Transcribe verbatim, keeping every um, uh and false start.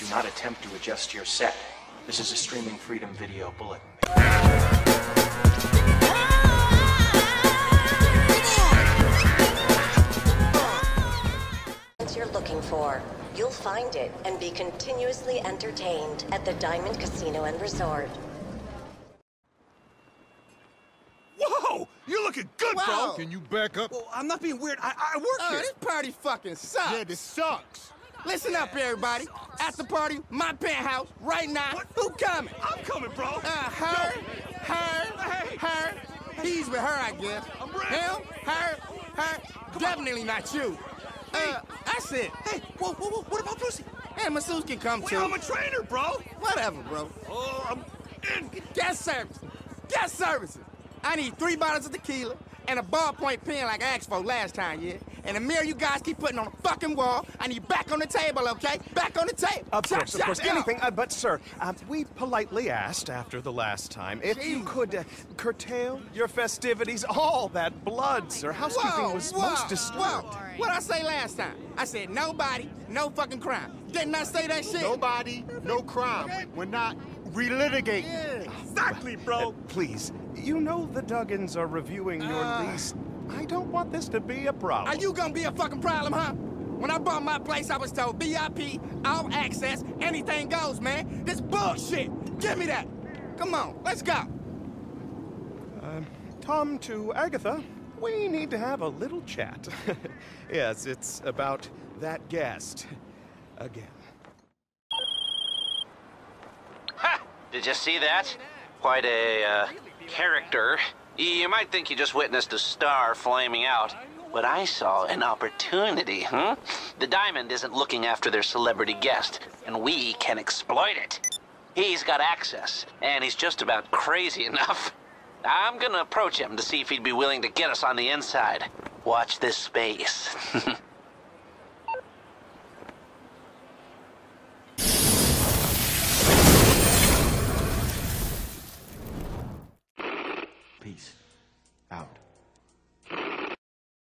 Do not attempt to adjust your set. This is a Streaming Freedom video bulletin. Looking for, you'll find it and be continuously entertained at the Diamond Casino and Resort. Whoa! You're looking good, wow. Bro! Can you back up? Well, I'm not being weird. I, I work uh, here. This party fucking sucks. Yeah, this sucks. Oh Listen yeah, up, everybody. At the party, my penthouse, right now. What? Who coming? I'm coming, bro. Uh, her, Yo. her, hey. her. He's with her, I guess. I'm ready. Him, her, her. Come Definitely on. not you. Hey. Uh, I said, hey, whoa, whoa, whoa, what about Brucey? Hey, masseuse can come Wait, too. I'm a trainer, bro. Whatever, bro. Oh, I'm in. Guest services. Guest services. I need three bottles of tequila and a ballpoint pen like I asked for last time, yeah? And the mirror you guys keep putting on the fucking wall, I need back on the table, okay? Back on the table. Of shop, course, shop, of course. Shop. Anything, uh, but sir, uh, we politely asked after the last time if Jeez. you could uh, curtail your festivities. All that blood, oh sir. Housekeeping whoa, was whoa, most disturbed. Whoa. What I say last time? I said nobody, no fucking crime. Didn't I say that shit? Nobody, no crime. Okay. We're not relitigating. Yeah, exactly, bro. Uh, please, you know the Duggins are reviewing your uh, lease. I don't want this to be a problem. Are you gonna be a fucking problem, huh? When I bought my place, I was told V I P, all access, anything goes, man. This bullshit. Give me that. Come on, let's go. Uh, Tom to Agatha, we need to have a little chat. Yes, it's about that guest. Again. Ha! Did you see that? Quite a, uh, character. You might think you just witnessed a star flaming out, but I saw an opportunity, huh? The Diamond isn't looking after their celebrity guest, and we can exploit it. He's got access, and he's just about crazy enough. I'm gonna approach him to see if he'd be willing to get us on the inside. Watch this space. Peace. Out.